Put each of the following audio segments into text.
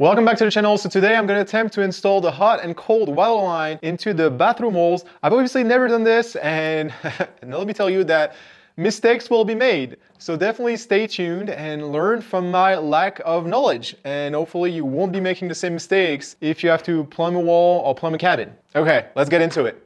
Welcome back to the channel. So today I'm going to attempt to install the hot and cold water line into the bathroom walls. I've obviously never done this and let me tell you that mistakes will be made. So definitely stay tuned and learn from my lack of knowledge. And hopefully you won't be making the same mistakes if you have to plumb a wall or plumb a cabin. Okay, let's get into it.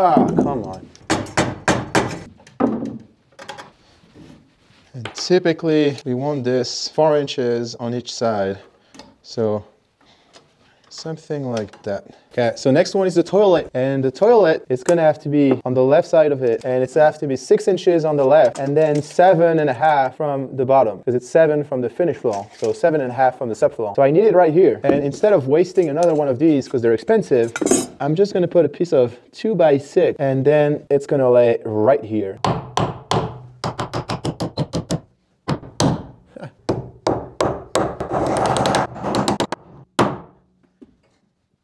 Ah, come on. And typically, we want this 4 inches on each side. So, something like that. Okay, so next one is the toilet. And the toilet is gonna have to be on the left side of it. And it's gonna have to be 6 inches on the left and then 7.5 from the bottom. Because it's 7 from the finish floor. So 7.5 from the subfloor. So I need it right here. And instead of wasting another one of these because they're expensive, I'm just gonna put a piece of 2x6 and then it's gonna lay right here.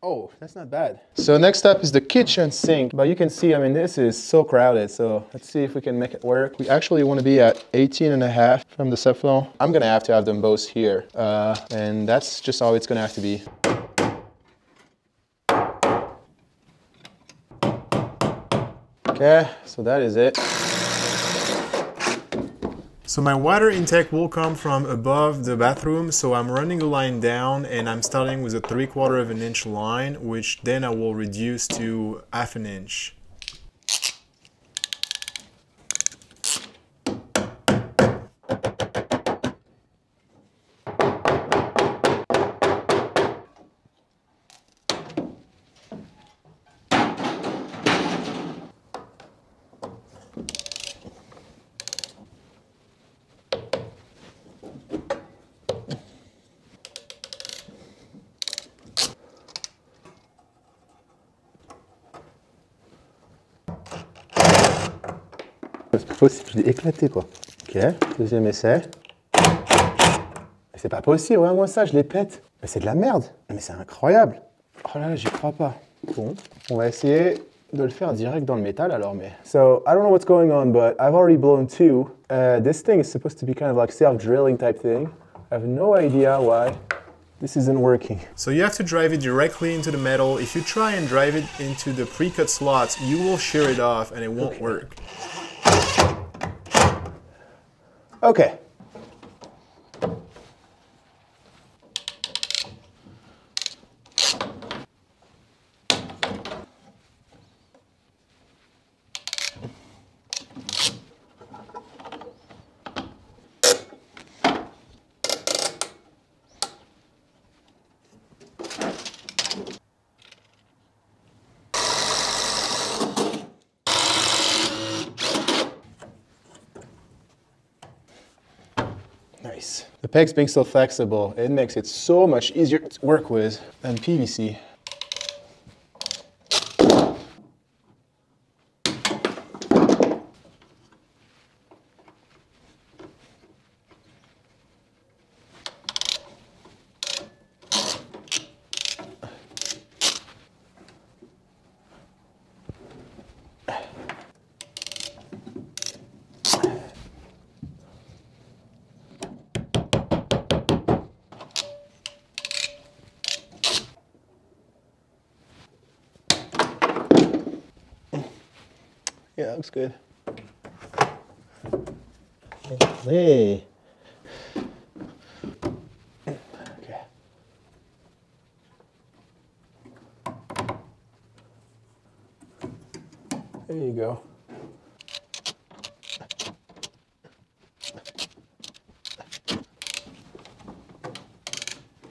Oh, that's not bad. So next up is the kitchen sink, but you can see, I mean, this is so crowded. So let's see if we can make it work. We actually wanna be at 18.5 from the subfloor. I'm gonna have to have them both here. And that's just all it's gonna have to be. Okay, so that is it. So my water intake will come from above the bathroom, so I'm running a line down and I'm starting with a 3/4 of an inch line, which then I will reduce to 1/2 inch. C'est pas possible, je l'ai éclaté quoi. Ok, deuxième essai. C'est pas possible, ouais, moi ça, je les pète. Mais c'est de la merde, mais c'est incroyable. Oh là là, j'y crois pas. Bon, on va essayer de le faire direct dans le métal alors, mais... So, I don't know what's going on, but I've already blown 2. This thing is supposed to be kind of like self-drilling type thing. I have no idea why this isn't working. So you have to drive it directly into the metal. If you try and drive it into the pre-cut slots, you will shear it off and it won't work. Okay. Nice. The PEX being so flexible, it makes it so much easier to work with than PVC. Yeah, that looks good. Hey. Okay. There you go.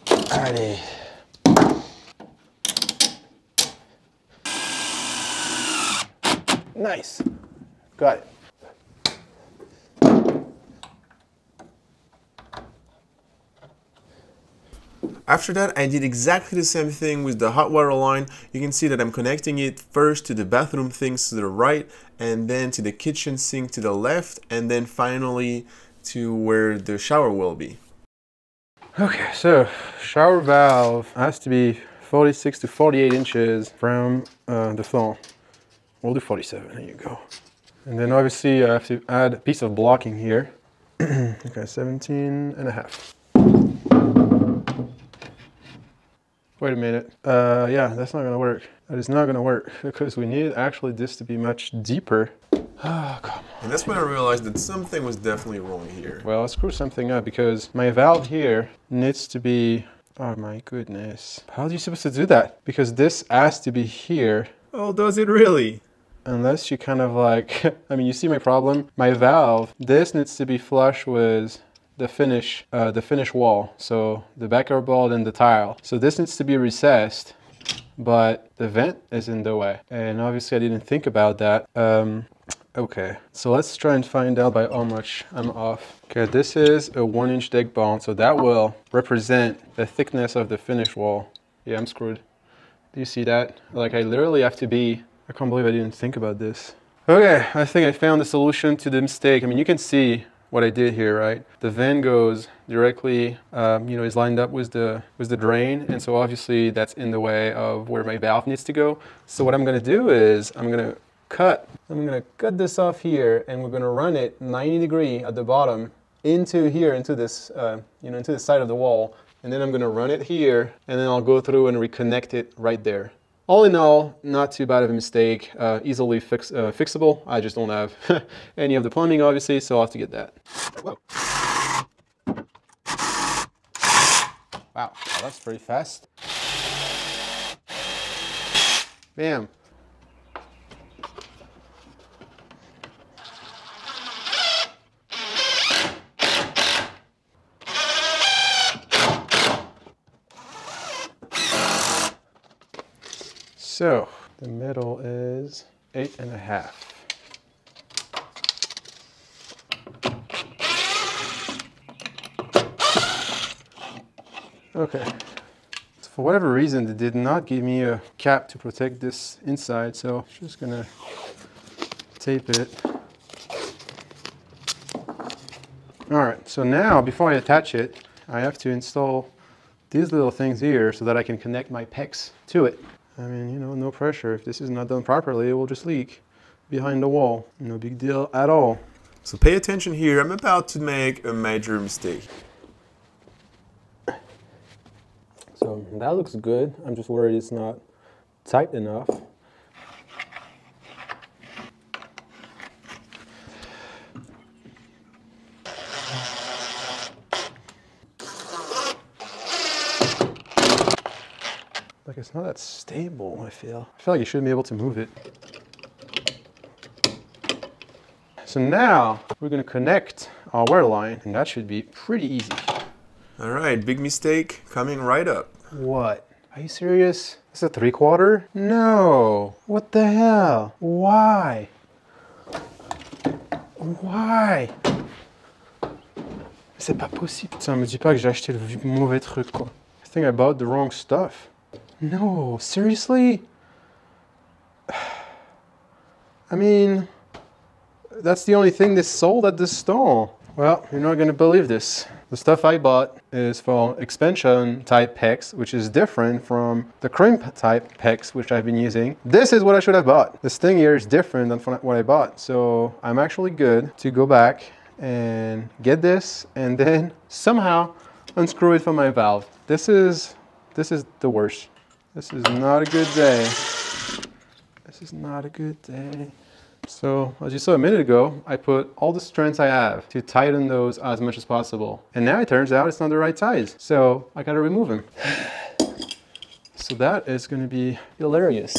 Alrighty. Nice. Got it. After that, I did exactly the same thing with the hot water line. You can see that I'm connecting it first to the bathroom things to the right, and then to the kitchen sink to the left, and then finally to where the shower will be. Okay, so shower valve has to be 46 to 48 inches from the floor. We'll do 47, there you go. And then obviously I have to add a piece of blocking here. Okay, 17.5. Wait a minute. Yeah, that's not gonna work. That is not gonna work because we need actually this to be much deeper. Oh, come on. And that's when I realized that something was definitely wrong here. Well, I screwed something up because my valve here needs to be... Oh my goodness. How are you supposed to do that? Because this has to be here. Oh, does it really? Unless you kind of like... I mean, you see my problem? My valve, this needs to be flush with the finish wall. So the backer board and the tile. So this needs to be recessed, but the vent is in the way. And obviously I didn't think about that. Okay, so let's try and find out by how much I'm off. Okay, this is a 1-inch deck bond, so that will represent the thickness of the finish wall. Yeah, I'm screwed. Do you see that? Like, I literally have to be... I can't believe I didn't think about this. Okay, I think I found the solution to the mistake. I mean, you can see what I did here, right? The vent goes directly, you know, is lined up with the drain, and so obviously that's in the way of where my valve needs to go. So what I'm gonna do is I'm gonna cut this off here, and we're gonna run it 90 degree at the bottom into here, into this, you know, into the side of the wall, and then I'm gonna run it here, and then I'll go through and reconnect it right there. All in all, not too bad of a mistake, easily fixable. I just don't have any of the plumbing, obviously, so I'll have to get that. Whoa. Wow, that's pretty fast. Bam. So the middle is 8.5. Okay. So for whatever reason, they did not give me a cap to protect this inside, so I'm just gonna tape it. All right, so now before I attach it, I have to install these little things here so that I can connect my PEX to it. I mean, you know, no pressure. If this is not done properly, it will just leak behind the wall. No big deal at all. So pay attention here. I'm about to make a major mistake. So that looks good. I'm just worried it's not tight enough. Like, it's not that stable, I feel. I feel like you shouldn't be able to move it. So now we're gonna connect our wire line, and that should be pretty easy. All right, big mistake coming right up. What? Are you serious? It's a 3/4? No. What the hell? Why? Why? C'est pas possible. Ça me dit pas que j'ai acheté le mauvais truc, quoi. I think I bought the wrong stuff. No, seriously? I mean, that's the only thing they sold at this store. Well, you're not gonna believe this. The stuff I bought is for expansion type PEX, which is different from the crimp type PEX, which I've been using. This is what I should have bought. This thing here is different than what I bought. So I'm actually good to go back and get this and then somehow unscrew it from my valve. This is the worst. This is not a good day. This is not a good day. So, as you saw a minute ago, I put all the strengths I have to tighten those as much as possible. And now it turns out it's not the right size. So, I gotta remove them. So that is gonna be hilarious.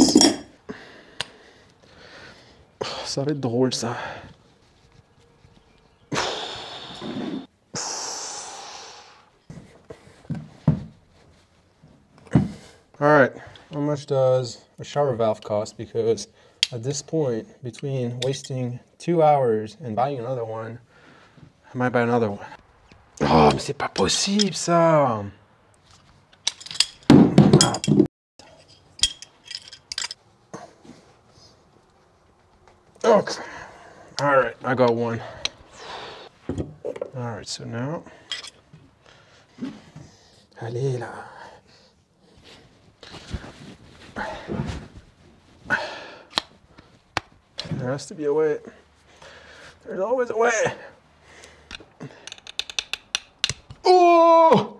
Ça va être drôle, ça. All right, how much does a shower valve cost? Because at this point, between wasting 2 hours and buying another one, I might buy another one. Oh, mais c'est pas possible, ça! Okay. All right, I got one. All right, so now... Allez là. There has to be a way. There's always a way. Oh!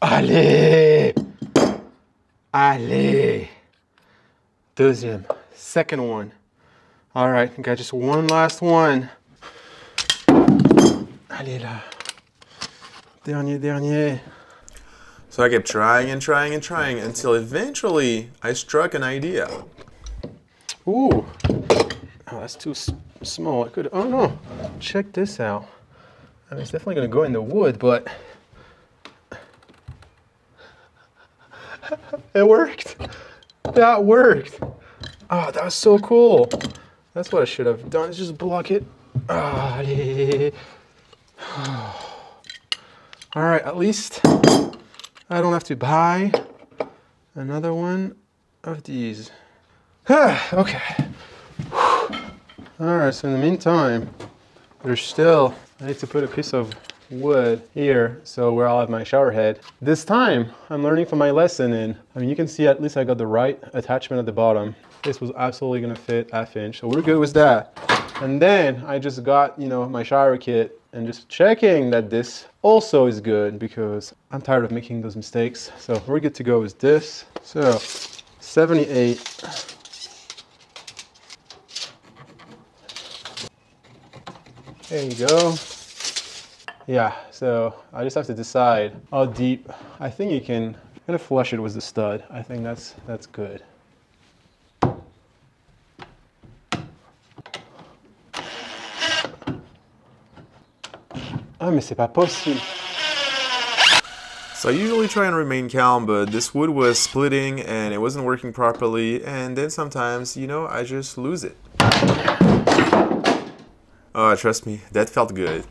Allez! Allez! Deuxième. Second one. All right, I got just one last one. Allez là. Dernier, dernier. So I kept trying and trying and trying until eventually I struck an idea. Ooh. Oh, that's too small. I could, oh no, check this out. I mean, it's definitely gonna go in the wood, but it worked. That worked. Oh, that was so cool. That's what I should have done, is just block it. Oh, yeah. All right, at least I don't have to buy another one of these. Okay. All right, so in the meantime, there's still, I need to put a piece of wood here, so where I'll have my shower head. This time, I'm learning from my lesson, and I mean, you can see at least I got the right attachment at the bottom. This was absolutely gonna fit half-inch, so we're good with that. And then I just got, you know, my shower kit and just checking that this also is good because I'm tired of making those mistakes. So we're good to go with this. So 78. There you go. Yeah, so I just have to decide how deep. I think you can kind of flush it with the stud. I think that's good. Ah, mais c'est pas possible. So I usually try and remain calm, but this wood was splitting and it wasn't working properly. And then sometimes, you know, I just lose it. Oh, trust me, that felt good.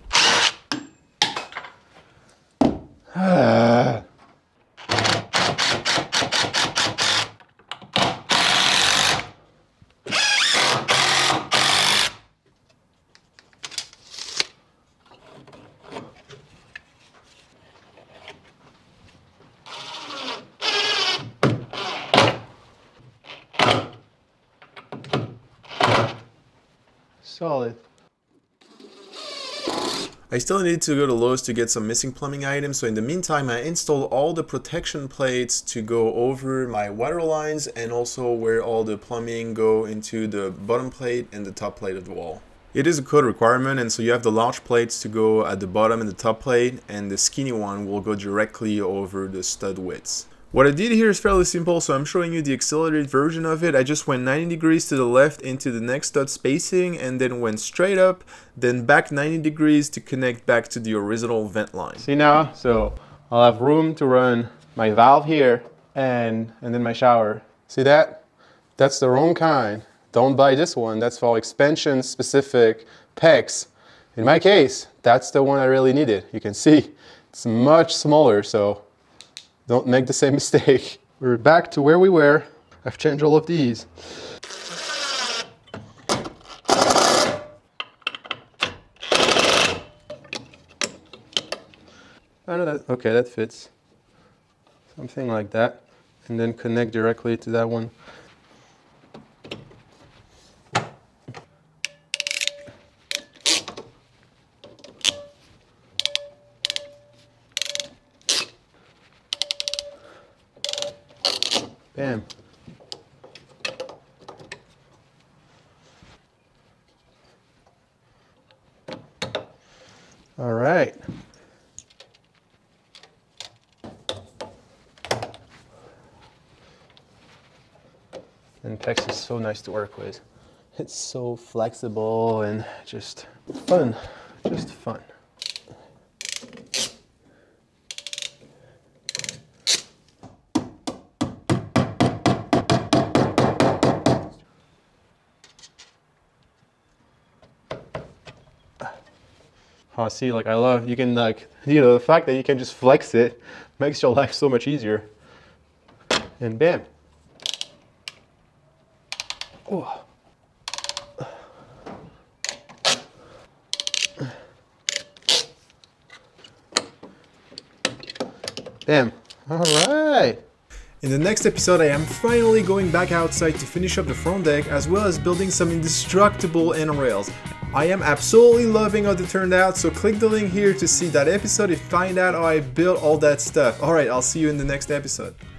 Solid. I still needed to go to Lowe's to get some missing plumbing items, so in the meantime I installed all the protection plates to go over my water lines and also where all the plumbing go into the bottom plate and the top plate of the wall. It is a code requirement, and so you have the large plates to go at the bottom and the top plate, and the skinny one will go directly over the stud widths. What I did here is fairly simple, so I'm showing you the accelerated version of it. I just went 90 degrees to the left into the next stud spacing and then went straight up, then back 90 degrees to connect back to the original vent line. See now? So I'll have room to run my valve here and then my shower. See that? That's the wrong kind. Don't buy this one. That's for expansion specific PEX. In my case, that's the one I really needed. You can see it's much smaller, so don't make the same mistake. We're back to where we were. I've changed all of these. I know that, okay, that fits. Something like that. And then connect directly to that one. Bam. All right. And PEX is so nice to work with. It's so flexible and just fun, just fun. Oh, see, like I love, you can like, you know, the fact that you can just flex it makes your life so much easier. And bam. Oh. Bam. All right. In the next episode, I am finally going back outside to finish up the front deck as well as building some indestructible handrails. I am absolutely loving how they turned out, so click the link here to see that episode and find out how I built all that stuff. Alright, I'll see you in the next episode.